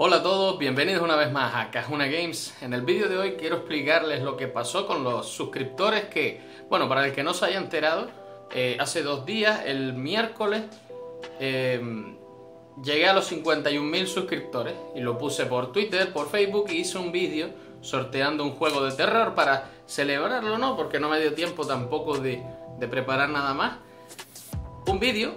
Hola a todos, bienvenidos una vez más a Kahuna Games. En el vídeo de hoy quiero explicarles lo que pasó con los suscriptores que, bueno, para el que no se haya enterado, hace 2 días, el miércoles, llegué a los 51.000 suscriptores y lo puse por Twitter, por Facebook, y hice un vídeo sorteando un juego de terror para celebrarlo, ¿no? Porque no me dio tiempo tampoco de preparar nada más. Un vídeo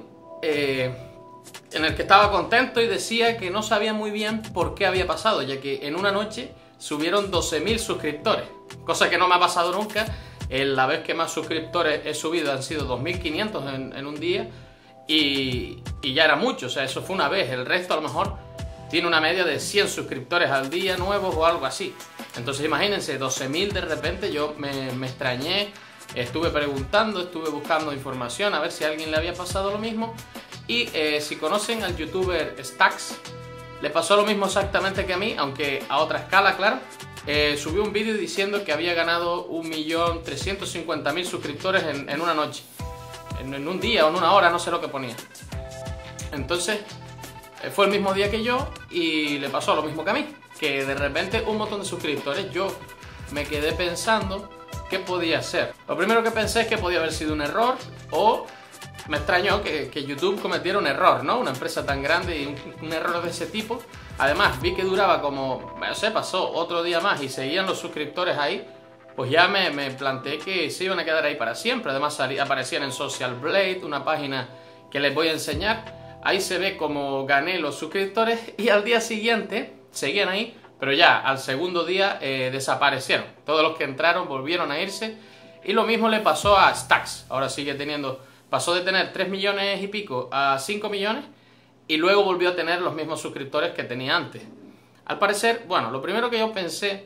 en el que estaba contento y decía que no sabía muy bien por qué había pasado, ya que en una noche subieron 12.000 suscriptores, cosa que no me ha pasado nunca. La vez que más suscriptores he subido han sido 2.500 en un día y ya era mucho, o sea, eso fue una vez. El resto a lo mejor tiene una media de 100 suscriptores al día nuevos o algo así. Entonces imagínense, 12.000 de repente. Yo me extrañé, estuve preguntando, estuve buscando información a ver si a alguien le había pasado lo mismo. Y si conocen al youtuber Stacks, le pasó lo mismo exactamente que a mí, aunque a otra escala, claro. Subió un vídeo diciendo que había ganado 1.350.000 suscriptores en una noche, en un día o en una hora, no sé lo que ponía. Entonces fue el mismo día que yo y le pasó lo mismo que a mí, que de repente un montón de suscriptores. Yo me quedé pensando qué podía ser. Lo primero que pensé es que podía haber sido un error, o me extrañó que YouTube cometiera un error, ¿no? Una empresa tan grande y un error de ese tipo. Además, vi que duraba como, no sé, pasó otro día más y seguían los suscriptores ahí. Pues ya me planteé que se iban a quedar ahí para siempre. Además, aparecían en Social Blade, una página que les voy a enseñar. Ahí se ve como gané los suscriptores y al día siguiente seguían ahí. Pero ya al segundo día desaparecieron. Todos los que entraron volvieron a irse. Y lo mismo le pasó a Stacks. Ahora sigue teniendo... Pasó de tener 3 millones y pico a 5 millones y luego volvió a tener los mismos suscriptores que tenía antes. Al parecer, bueno, lo primero que yo pensé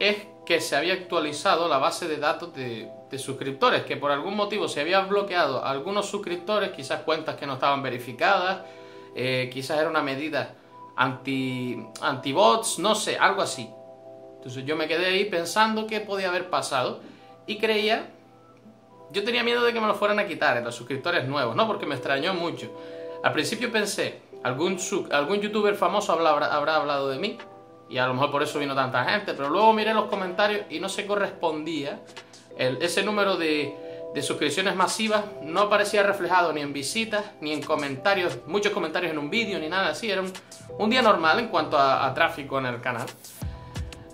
es que se había actualizado la base de datos de suscriptores, que por algún motivo se habían bloqueado a algunos suscriptores, quizás cuentas que no estaban verificadas, quizás era una medida anti-bots, no sé, algo así. Entonces yo me quedé ahí pensando qué podía haber pasado y creía... Yo tenía miedo de que me lo fueran a quitar en los suscriptores nuevos, ¿no? Porque me extrañó mucho. Al principio pensé, algún youtuber famoso habrá hablado de mí y a lo mejor por eso vino tanta gente, pero luego miré los comentarios y no se correspondía. Ese número de suscripciones masivas no aparecía reflejado ni en visitas, ni en comentarios, muchos comentarios en un vídeo, ni nada así. Era un día normal en cuanto a tráfico en el canal.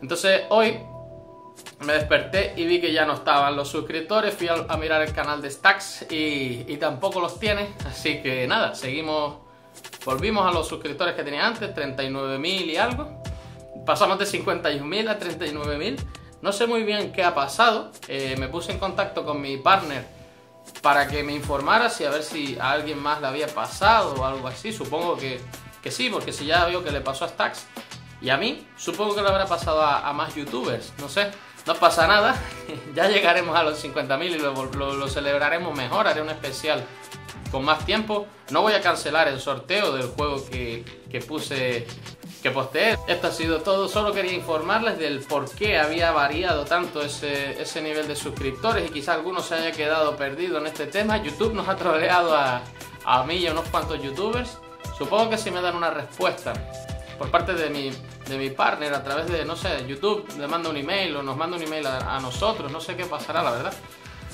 Entonces hoy... me desperté y vi que ya no estaban los suscriptores. Fui a mirar el canal de Stacks y tampoco los tiene. Así que nada, volvimos a los suscriptores que tenía antes, 39.000 y algo. Pasamos de 51.000 a 39.000. No sé muy bien qué ha pasado. Me puse en contacto con mi partner para que me informara a ver si a alguien más le había pasado o algo así. Supongo que sí, porque si ya veo que le pasó a Stacks y a mí, supongo que le habrá pasado a más youtubers, no sé. No pasa nada, ya llegaremos a los 50.000 y lo celebraremos mejor, haré un especial con más tiempo. No voy a cancelar el sorteo del juego que posteé. Esto ha sido todo, solo quería informarles del por qué había variado tanto ese nivel de suscriptores y quizá alguno se haya quedado perdido en este tema. YouTube nos ha troleado a mí y a unos cuantos youtubers. Supongo que si me dan una respuesta por parte de mi partner a través de, no sé, YouTube, le manda un email o nos manda un email a nosotros, no sé qué pasará, la verdad.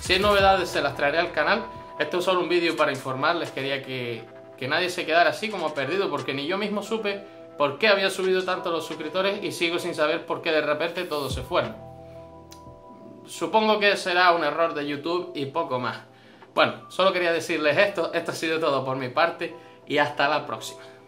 Si hay novedades se las traeré al canal. Este es solo un vídeo para informarles, quería que nadie se quedara así como perdido, porque ni yo mismo supe por qué había subido tanto los suscriptores y sigo sin saber por qué de repente todos se fueron. Supongo que será un error de YouTube y poco más. Bueno, solo quería decirles esto ha sido todo por mi parte y hasta la próxima.